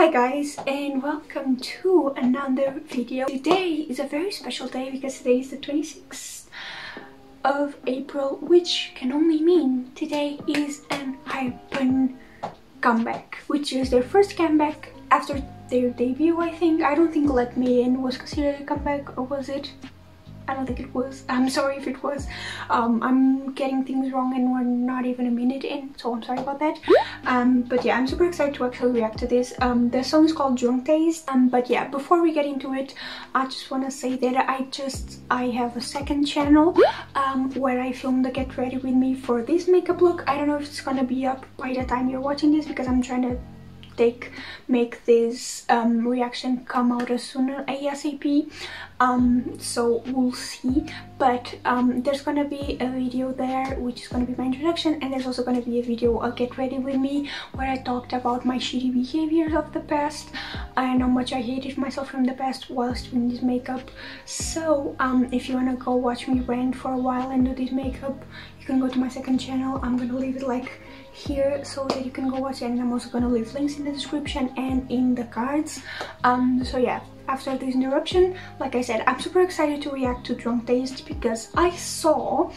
Hi guys and welcome to another video. Today is a very special day because today is the 26th of April, which can only mean today is Enhypen comeback, which is their first comeback after their debut, I think. I don't think Let Me In was considered a comeback, or was it? I don't think it was. I'm sorry if it was. I'm getting things wrong and we're not even a minute in, so I'm sorry about that. But yeah, I'm super excited to actually react to this. The song is called Drunk Days. But yeah, before we get into it, I just want to say that I have a second channel where I film the Get Ready With Me for this makeup look. I don't know if it's gonna be up by the time you're watching this because I'm trying to make this reaction come out as soon as ASAP, so we'll see. But there's gonna be a video there which is gonna be my introduction, and there's also gonna be a video Get Ready With Me where I talked about my shitty behaviors of the past and how much I hated myself from the past whilst doing this makeup. So if you wanna go watch me rant for a while and do this makeup, you can go to my second channel. I'm gonna leave it like here so that you can go watch it, and I'm also gonna leave links in the description and in the cards. So yeah, after this interruption, like I said, I'm super excited to react to Drunk Days because I saw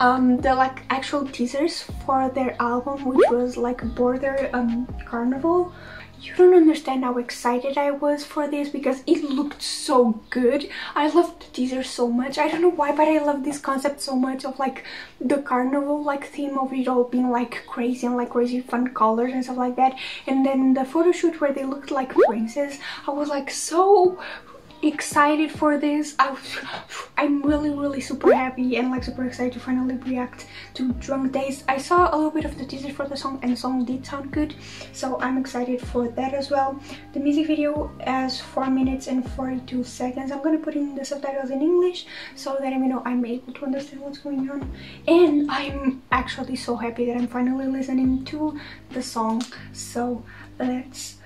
the like actual teasers for their album, which was like Border Carnival. You don't understand how excited I was for this because it looked so good. I loved the teaser so much. I don't know why, but I love this concept so much of like the carnival like theme of it all being like crazy and like crazy fun colors and stuff like that. And then the photo shoot where they looked like princes, I was like so excited for this. I'm really super happy and like super excited to finally react to Drunk Days. I saw a little bit of the teaser for the song and the song did sound good, so I'm excited for that as well. The music video has 4 minutes and 42 seconds. I'm gonna put in the subtitles in English so that I'm able to understand what's going on, and I'm actually so happy that I'm finally listening to the song. So let's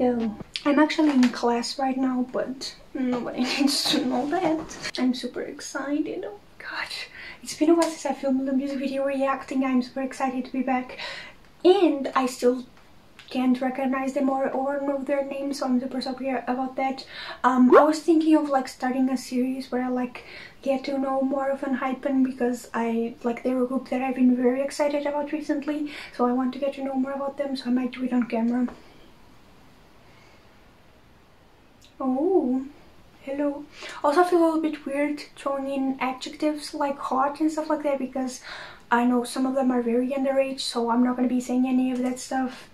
go. I'm actually in class right now, but nobody needs to know that. I'm super excited. Oh my god. It's been a while since I filmed the music video reacting. I'm super excited to be back. And I still can't recognize them or know their names, so I'm super sorry about that. I was thinking of like starting a series where I like get to know more of Enhypen because they're a group that I've been very excited about recently. So I want to get to know more about them, so I might do it on camera. Oh, hello. Also, I feel a little bit weird throwing in adjectives like hot and stuff like that because I know some of them are very underage, so I'm not going to be saying any of that stuff.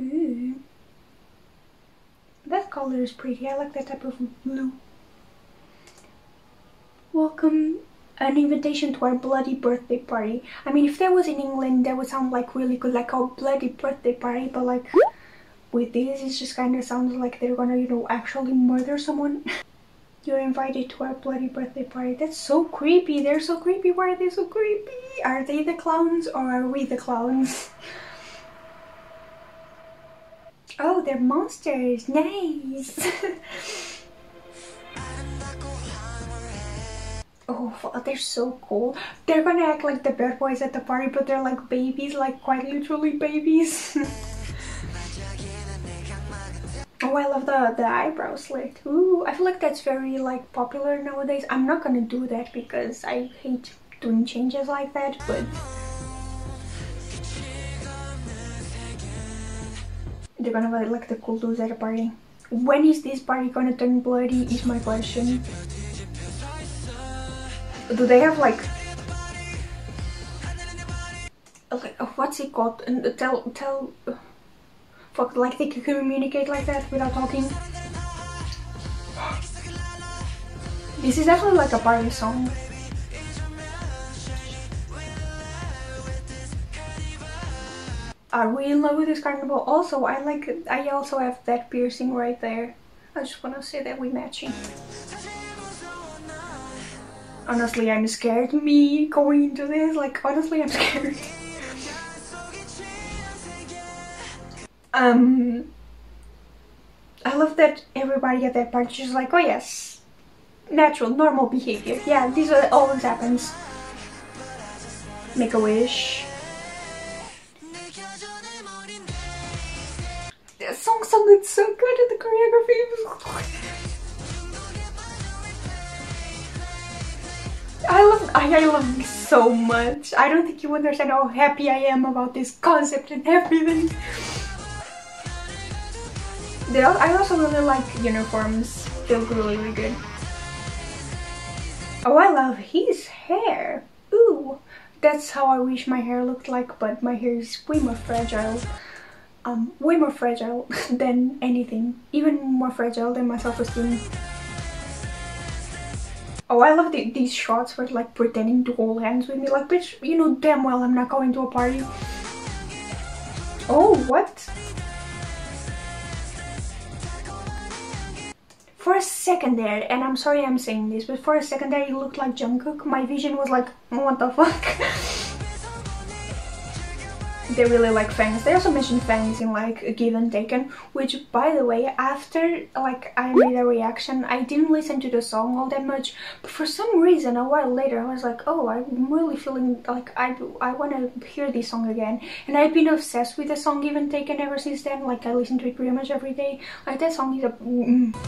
Ooh. That color is pretty. I like that type of blue. Welcome. An invitation to our bloody birthday party. I mean, if that was in England, that would sound like really good, like our bloody birthday party, but like with this, it just kind of sounds like they're gonna, actually murder someone. You're invited to our bloody birthday party. That's so creepy. They're so creepy. Why are they so creepy? Are they the clowns or are we the clowns? Oh, they're monsters. Nice. Oh, they're so cool. They're gonna act like the bad boys at the party, but they're like babies, like quite literally babies. Oh, I love the eyebrow slit. Ooh, I feel like that's very like popular nowadays. I'm not gonna do that because I hate doing changes like that, but they're gonna be like the cool dudes at a party. When is this party gonna turn bloody is my question. Do they have like, what's it called? Fuck, like they can communicate like that without talking. This is definitely like a party song. Are we in love with this carnival? Also, I also have that piercing right there. I just wanna say that we're matching. Honestly, I'm scared. Me going into this, like, honestly, I'm scared. I love that everybody at that party is like, oh yes, natural, normal behavior. Yeah, this always happens. Make a wish. film. It's so good and the choreography was... I love it so much. I don't think you understand how happy I am about this concept and everything. I also really like uniforms. They look really, really good. Oh, I love his hair. Ooh, that's how I wish my hair looked like, but my hair is way more fragile than anything. Even more fragile than my self-esteem. Oh, I love these shots where like pretending to hold hands with me, like, bitch, you know damn well I'm not going to a party. Oh, what? For a second there, and I'm sorry I'm saying this, but for a second there he looked like Jungkook. My vision was like, what the fuck? They really like fangs. They also mentioned fangs in like Give and Taken, which by the way, after like I made a reaction, I didn't listen to the song all that much, but for some reason a while later I was like, oh, I'm really feeling like I want to hear this song again. And I've been obsessed with the song Give and Taken ever since then. Like I listen to it pretty much every day. Like that song is a...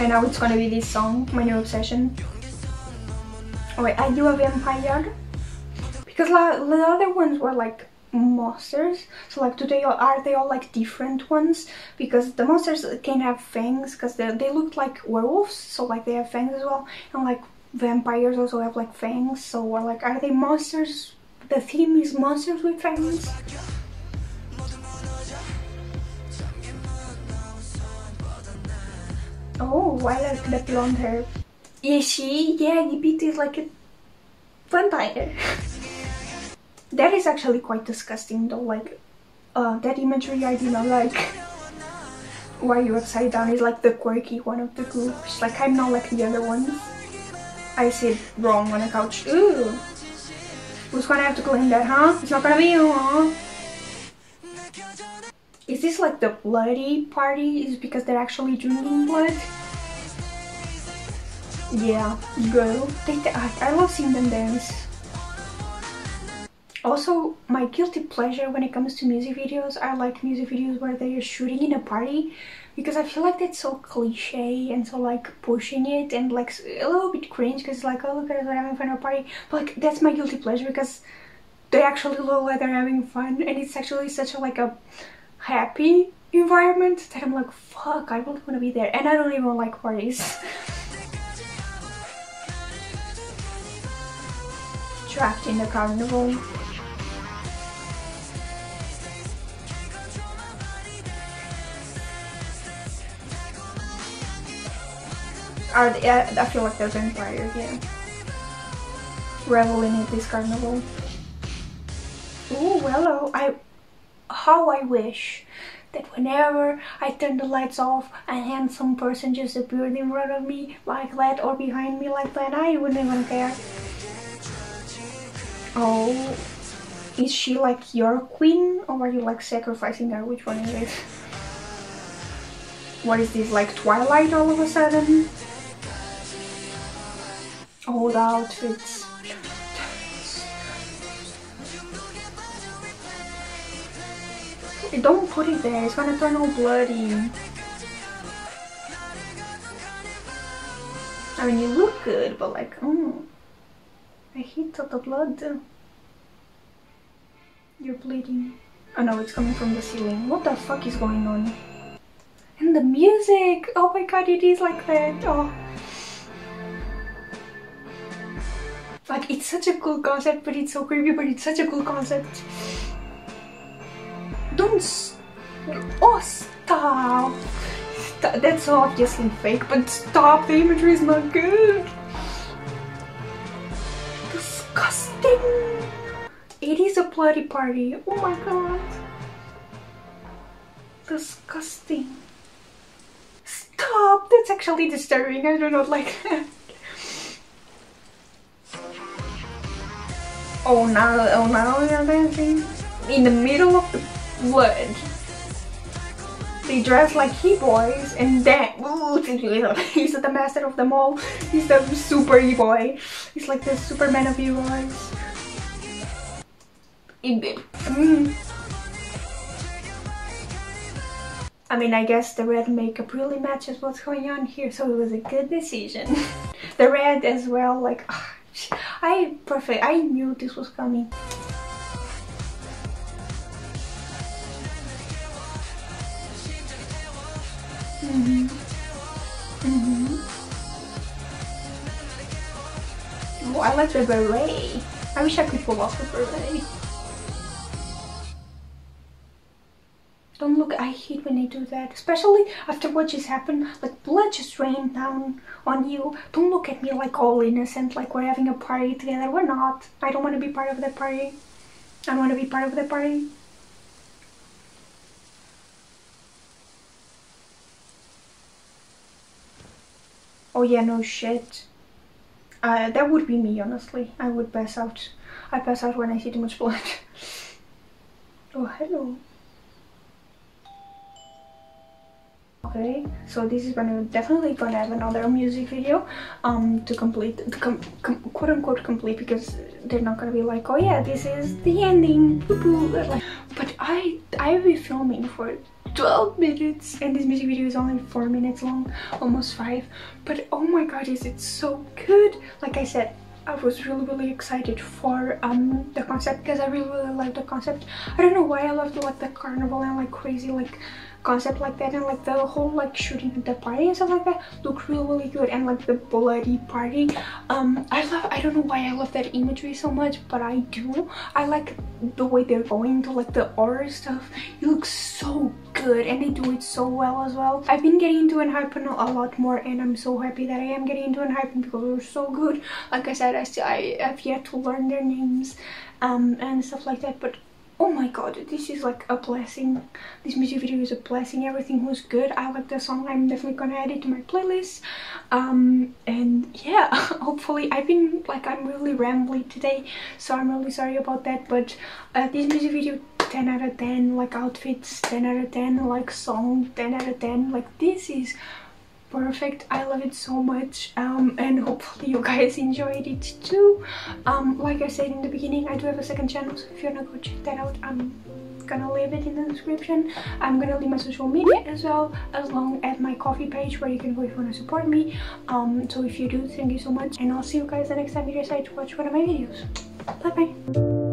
And now it's gonna be this song, my new obsession. Oh wait, I do have Empire Yard. Because the other ones were like monsters. So like today are they all like different ones? Because the monsters can have fangs, because they look like werewolves, so like they have fangs as well. And like vampires also have like fangs, so we're like, are they monsters? The theme is monsters with fangs. Oh, I like that blonde hair. Is she? Yeah, the beat is like a vampire. That is actually quite disgusting though, like, that imagery I do not like. Why you upside down is like the quirky one of the group. She's like, I'm not like the other ones. I sit wrong on a couch. Ooh. Who's gonna have to clean that, huh? It's not gonna be you, huh? Is this like the bloody party? Is it because they're actually drinking blood? Yeah, girl. I love seeing them dance. Also, my guilty pleasure when it comes to music videos, I like music videos where they're shooting in a party, because I feel like that's so cliche and so like pushing it and like a little bit cringe, because it's like, oh, look at us, we're having fun at a party. But like, that's my guilty pleasure, because they actually look like they're having fun, and it's actually such a like a happy environment that I'm like, fuck, I really want to be there. And I don't even like parties. Trapped in the carnival. I feel like there's an empire, yeah. Reveling in this carnival. Ooh, hello. How I wish that whenever I turn the lights off, a handsome person just appeared in front of me like that, or behind me like that. I wouldn't even care. Oh, is she like your queen, or are you like sacrificing her? Which one is it? What is this, like Twilight all of a sudden? Oh, the outfits. Don't put it there, it's gonna turn all bloody. I mean, you look good, but like, I hate all the blood. You're bleeding. Oh no, it's coming from the ceiling. What the fuck is going on? And the music! Oh my god, it is like that. Oh. Like, it's such a cool concept, but it's so creepy, but it's such a cool concept. Oh, stop. Stop! That's so obviously fake, but stop! The imagery is not good! Disgusting! It is a bloody party, oh my god! Disgusting! Stop! That's actually disturbing, I do not like that. Oh now we are dancing in the middle of the blood. They dress like he-boys and then he's the master of them all. He's the super he-boy. He's like the Superman of he-boys. I mean, I guess the red makeup really matches what's going on here, so it was a good decision. The red as well, like, oh, perfect. I knew this was coming. Mm-hmm. Mm-hmm. Oh, I like the beret. I wish I could pull off the beret. Don't look, I hate when they do that, especially after what just happened, like blood just rained down on you. Don't look at me like all innocent, like we're having a party together. We're not. I don't want to be part of that party. I don't want to be part of that party. Oh yeah, no shit. That would be me, honestly. I would pass out. I pass out when I see too much blood. Oh, hello. Okay, so this is definitely gonna have another music video to complete, quote unquote complete, because they're not gonna be like, oh yeah, this is the ending, but I've been filming for 12 minutes and this music video is only 4 minutes long, almost 5, but oh my god, is it so good. Like I said, I was really excited for the concept, because I really like the concept. I don't know why I love the carnival and like crazy like concept like that, and like the whole like shooting at the party and stuff like that look really good, and like the bloody party. I don't know why I love that imagery so much, but I do. I like the way they're going to like the horror stuff. It looks so good and they do it so well as well. I've been getting into Enhypen a lot more and I'm so happy that I am getting into Enhypen because they're so good. Like I said, I have yet to learn their names and stuff like that, but oh my god, this is like a blessing. This music video is a blessing. Everything was good. I like the song. I'm definitely gonna add it to my playlist. And yeah, hopefully I'm really rambly today, so I'm really sorry about that, but this music video 10 out of 10, like outfits 10 out of 10, like song 10 out of 10, like this is perfect. I love it so much, and hopefully you guys enjoyed it too. Like I said in the beginning, I do have a second channel, so if you wanna go check that out, I'm gonna leave it in the description. I'm gonna leave my social media as well, as long as my Ko-Fi page, where you can go if you wanna support me. So if you do, thank you so much, and I'll see you guys the next time you decide to watch one of my videos. Bye bye.